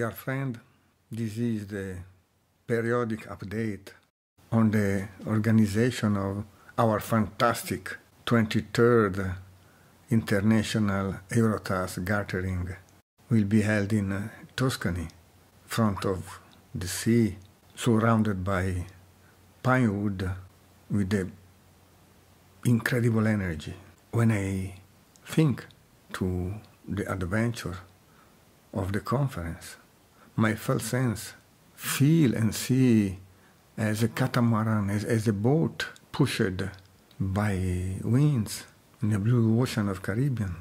Dear friend, this is the periodic update on the organization of our fantastic 23rd International Eurotas gathering. Will be held in Tuscany, front of the sea, surrounded by pine wood with the incredible energy. When I think to the adventure of the conference, my first sense feel and see as a catamaran, as a boat pushed by winds in the blue ocean of Caribbean,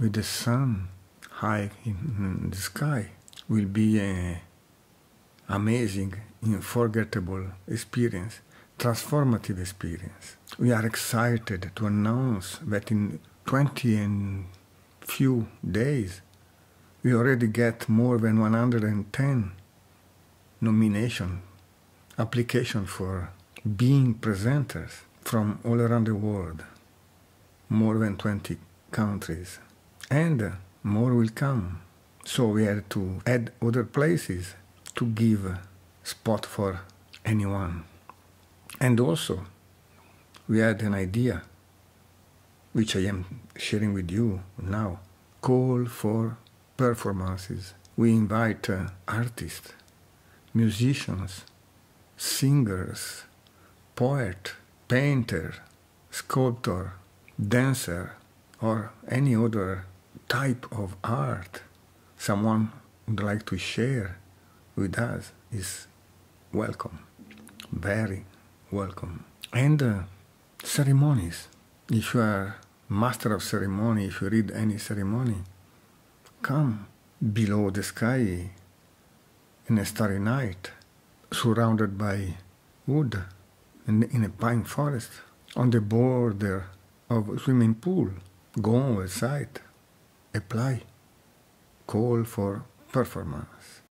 with the sun high in the sky, will be an amazing, unforgettable experience, transformative experience. We are excited to announce that in 20 and few days, we already get more than 110 applications for being presenters from all around the world, more than 20 countries, and more will come. So we had to add other places to give a spot for anyone. And also, we had an idea, which I am sharing with you now, call for performances. We invite artists, musicians, singers, poet, painter, sculptor, dancer, or any other type of art someone would like to share with us is welcome, very welcome. And ceremonies. If you are master of ceremony, if you read any ceremony, come below the sky in a starry night, surrounded by wood and in a pine forest, on the border of a swimming pool. Go outside, apply, call for performance.